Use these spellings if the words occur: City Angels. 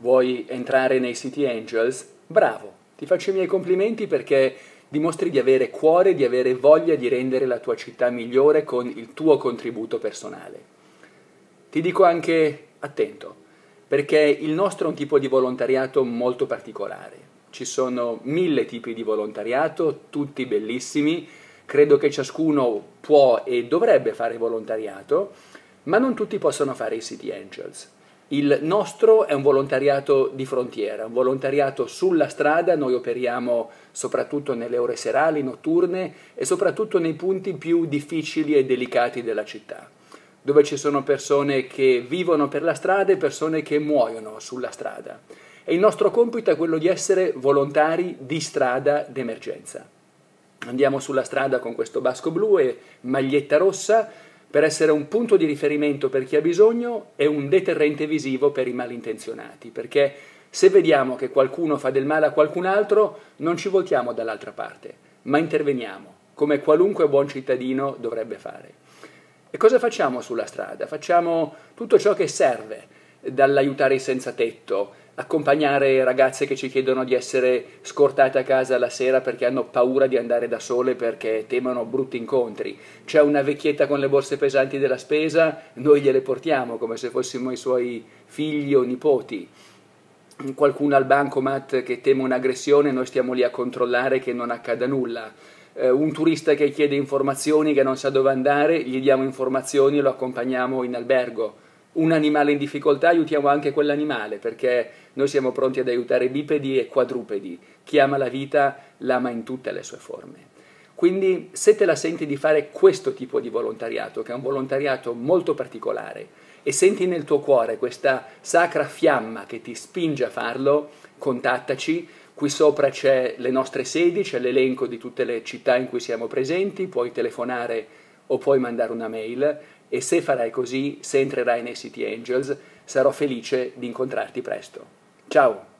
Vuoi entrare nei City Angels? Bravo, ti faccio i miei complimenti perché dimostri di avere cuore, di avere voglia di rendere la tua città migliore con il tuo contributo personale. Ti dico anche attento, perché il nostro è un tipo di volontariato molto particolare. Ci sono 1000 tipi di volontariato, tutti bellissimi. Credo che ciascuno può e dovrebbe fare volontariato, ma non tutti possono fare i City Angels. Il nostro è un volontariato di frontiera, un volontariato sulla strada. Noi operiamo soprattutto nelle ore serali, notturne e soprattutto nei punti più difficili e delicati della città, dove ci sono persone che vivono per la strada e persone che muoiono sulla strada. E il nostro compito è quello di essere volontari di strada d'emergenza. Andiamo sulla strada con questo basco blu e maglietta rossa per essere un punto di riferimento per chi ha bisogno e un deterrente visivo per i malintenzionati, perché se vediamo che qualcuno fa del male a qualcun altro non ci voltiamo dall'altra parte, ma interveniamo, come qualunque buon cittadino dovrebbe fare. E cosa facciamo sulla strada? Facciamo tutto ciò che serve, dall'aiutare i senza tetto, accompagnare ragazze che ci chiedono di essere scortate a casa la sera perché hanno paura di andare da sole perché temono brutti incontri. C'è una vecchietta con le borse pesanti della spesa, noi gliele portiamo come se fossimo i suoi figli o nipoti. Qualcuno al bancomat che teme un'aggressione, noi stiamo lì a controllare che non accada nulla. Un turista che chiede informazioni, che non sa dove andare, gli diamo informazioni e lo accompagniamo in albergo. Un animale in difficoltà, aiutiamo anche quell'animale, perché noi siamo pronti ad aiutare bipedi e quadrupedi. Chi ama la vita l'ama in tutte le sue forme. Quindi se te la senti di fare questo tipo di volontariato, che è un volontariato molto particolare, e senti nel tuo cuore questa sacra fiamma che ti spinge a farlo, contattaci. Qui sopra c'è le nostre sedi, c'è l'elenco di tutte le città in cui siamo presenti, puoi telefonare o puoi mandare una mail. E se farai così, se entrerai nei City Angels, sarò felice di incontrarti presto. Ciao!